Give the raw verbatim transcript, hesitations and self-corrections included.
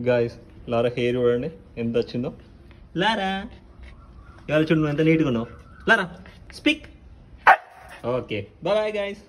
Guys, Lara hair wearing in the chino. Lara, you are children and the need to know. Lara, speak. Okay, bye bye, guys.